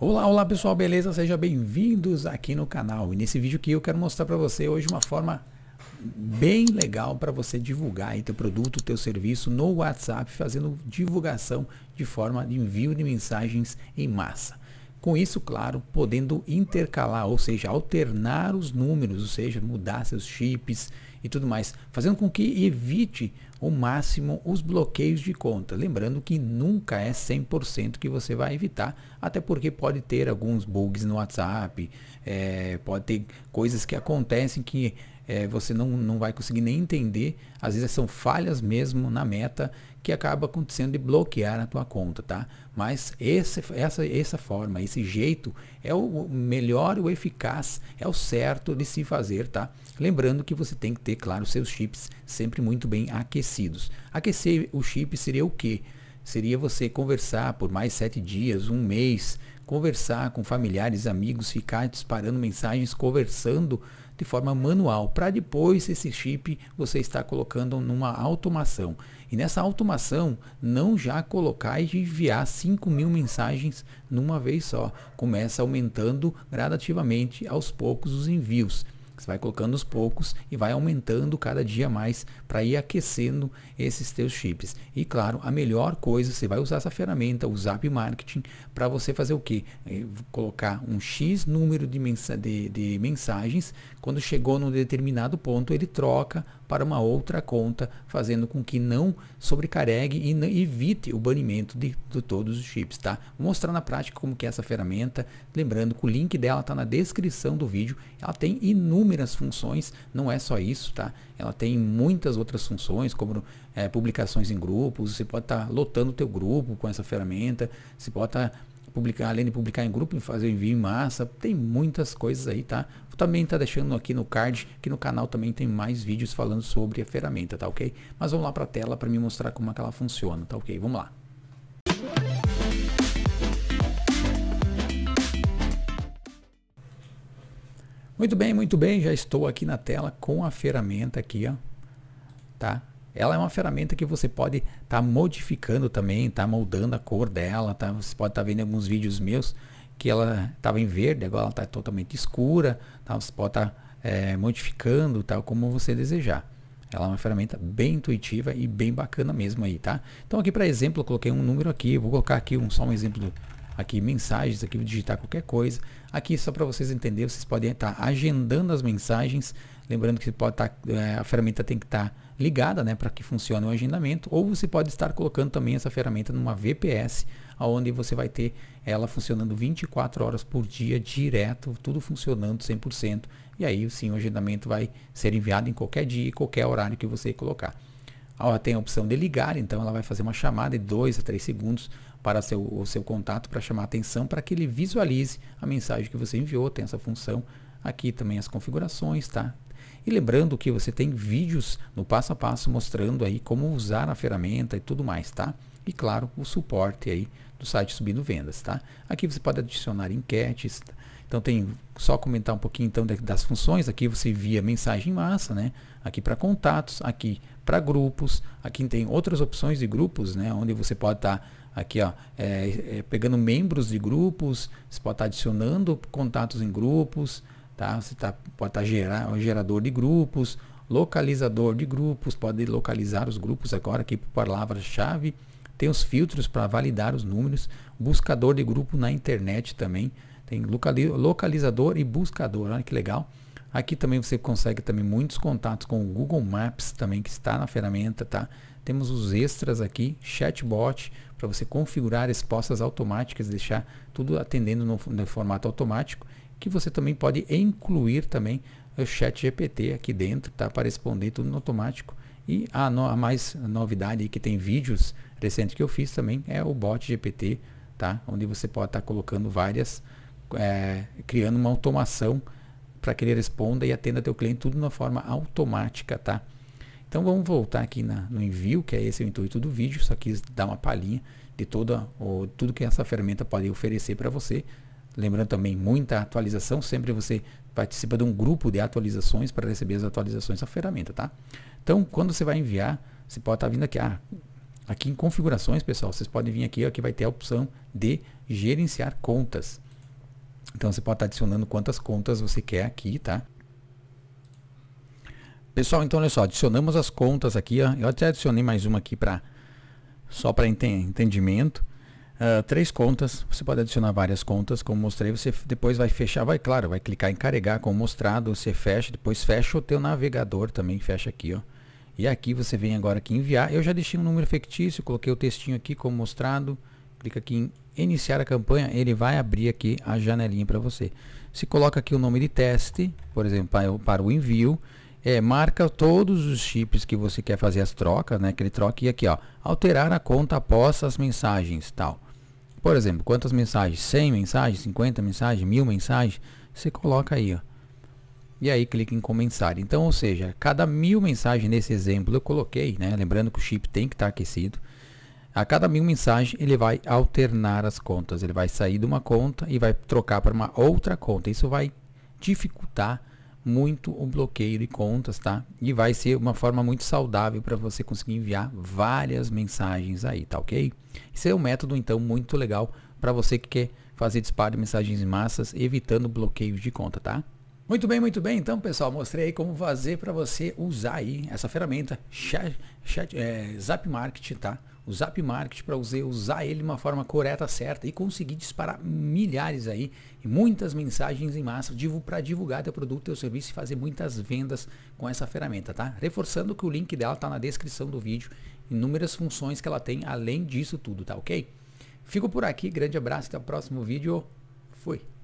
Olá pessoal, beleza? Sejam bem-vindos aqui no canal. E nesse vídeo aqui eu quero mostrar para você hoje uma forma bem legal para você divulgar aí teu produto, teu serviço no WhatsApp, fazendo divulgação de forma de envio de mensagens em massa. Com isso, claro, podendo intercalar, ou seja, alternar os números, ou seja, mudar seus chips e tudo mais, fazendo com que evite ao máximo os bloqueios de conta. Lembrando que nunca é 100% que você vai evitar, até porque pode ter alguns bugs no WhatsApp, pode ter coisas que acontecem que você não vai conseguir nem entender. Às vezes são falhas mesmo na meta que acaba acontecendo de bloquear a tua conta, tá? Mas essa forma, esse jeito é o melhor, o eficaz, é o certo de se fazer, tá? Lembrando que você tem que ter, claro, seus chips sempre muito bem aquecidos. Aquecer o chip seria o quê? Seria você conversar por mais 7 dias, um mês, conversar com familiares, amigos, ficar disparando mensagens, conversando de forma manual, para depois esse chip você está colocando numa automação. E nessa automação, não já colocar e enviar 5.000 mensagens numa vez só. Começa aumentando gradativamente aos poucos os envios. Você vai colocando aos poucos e vai aumentando cada dia mais para ir aquecendo esses teus chips. E claro, a melhor coisa, você vai usar essa ferramenta, o ZapMarketing, para você fazer o quê? Colocar um X número de mensagens. Quando chegou num determinado ponto, ele troca para uma outra conta, fazendo com que não sobrecarregue e evite o banimento de todos os chips, tá? Vou mostrar na prática como que é essa ferramenta. Lembrando que o link dela está na descrição do vídeo. Ela tem inúmeras funções, não é só isso, tá? Ela tem muitas outras funções, como publicações em grupos. Você pode estar lotando o teu grupo com essa ferramenta. Você pode estar publicar, além de publicar em grupo, fazer envio em massa. Tem muitas coisas aí, tá? Também tá deixando aqui no card, que no canal também tem mais vídeos falando sobre a ferramenta, tá ok? Mas vamos lá para a tela para me mostrar como é que ela funciona, tá ok? Vamos lá. Muito bem, já estou aqui na tela com a ferramenta aqui, ó, tá? Ela é uma ferramenta que você pode estar modificando também, tá? Moldando a cor dela, tá? Você pode estar vendo alguns vídeos meus que ela estava em verde, agora ela está totalmente escura, tá? Você pode estar modificando, tá? Como você desejar. Ela é uma ferramenta bem intuitiva e bem bacana mesmo aí, tá? Então aqui, para exemplo, eu coloquei um número aqui, vou colocar aqui só um exemplo aqui, mensagens, aqui vou digitar qualquer coisa. Aqui só para vocês entenderem, vocês podem estar agendando as mensagens, lembrando que você pode estar, a ferramenta tem que estar ligada, né, para que funcione o agendamento, ou você pode estar colocando também essa ferramenta numa VPS, onde você vai ter ela funcionando 24 horas por dia, direto, tudo funcionando 100%, e aí sim o agendamento vai ser enviado em qualquer dia, qualquer horário que você colocar. Ela tem a opção de ligar, então ela vai fazer uma chamada de 2 a 3 segundos para o seu contato, para chamar a atenção, para que ele visualize a mensagem que você enviou. Tem essa função aqui também, as configurações, tá? E lembrando que você tem vídeos no passo a passo mostrando aí como usar a ferramenta e tudo mais, tá? E claro, o suporte aí do site Subindo Vendas, tá? Aqui você pode adicionar enquetes. Então tem, só comentar um pouquinho então das funções. Aqui você envia mensagem em massa, né? Aqui para contatos, aqui para grupos. Aqui tem outras opções de grupos, né? Onde você pode estar aqui, ó, pegando membros de grupos. Você pode estar adicionando contatos em grupos, tá? Você pode estar gerador de grupos, localizador de grupos, pode localizar os grupos agora aqui por palavra-chave. Tem os filtros para validar os números, buscador de grupo na internet também, tem localizador e buscador, olha que legal. Aqui também você consegue também muitos contatos com o Google Maps também, que está na ferramenta, tá? Temos os extras aqui, chatbot, para você configurar respostas automáticas, deixar tudo atendendo no formato automático, que você também pode incluir também o chat GPT aqui dentro, tá? Para responder tudo no automático. E a mais novidade aí, que tem vídeos recentes que eu fiz também, é o bot GPT, tá? Onde você pode estar colocando várias, criando uma automação para que ele responda e atenda teu cliente, tudo de uma forma automática, tá? Então vamos voltar aqui no envio, que é esse o intuito do vídeo, só quis dar uma palhinha de tudo que essa ferramenta pode oferecer para você. Lembrando também, muita atualização, sempre você participa de um grupo de atualizações para receber as atualizações da ferramenta, tá? Então, quando você vai enviar, você pode estar vindo aqui, aqui em configurações, pessoal, vocês podem vir aqui, ó, que vai ter a opção de gerenciar contas. Então você pode estar adicionando quantas contas você quer aqui, tá? Pessoal, então olha só, adicionamos as contas aqui, ó. Eu até adicionei mais uma aqui para só para entendimento. 3 contas, você pode adicionar várias contas, como mostrei, você depois vai fechar, vai, claro, vai clicar em carregar, como mostrado, você fecha, depois fecha o teu navegador também, fecha aqui, ó. E aqui você vem agora aqui em enviar, eu já deixei um número fictício, coloquei o textinho aqui como mostrado, clica aqui em iniciar a campanha, ele vai abrir aqui a janelinha para você. Se coloca aqui o nome de teste, por exemplo, para o envio, marca todos os chips que você quer fazer as trocas, né? Que ele troca e aqui, ó, alterar a conta após as mensagens, tal. Por exemplo, quantas mensagens? 100 mensagens, 50 mensagens, 1000 mensagens, você coloca aí, ó. E aí clica em começar. Então, ou seja, cada 1000 mensagens nesse exemplo eu coloquei, né? Lembrando que o chip tem que estar aquecido. A cada 1000 mensagens ele vai alternar as contas. Ele vai sair de uma conta e vai trocar para uma outra conta. Isso vai dificultar muito o bloqueio de contas, tá? E vai ser uma forma muito saudável para você conseguir enviar várias mensagens aí, tá ok? Esse é um método então muito legal para você que quer fazer disparo de mensagens em massas, evitando bloqueios de conta, tá? Muito bem, então pessoal, mostrei aí como fazer para você usar aí essa ferramenta ZapMarketing, tá? O ZapMarketing para você usar ele de uma forma correta, certa e conseguir disparar milhares aí e muitas mensagens em massa para divulgar teu produto, teu serviço e fazer muitas vendas com essa ferramenta, tá? Reforçando que o link dela tá na descrição do vídeo, inúmeras funções que ela tem além disso tudo, tá ok? Fico por aqui, grande abraço, até o próximo vídeo, fui!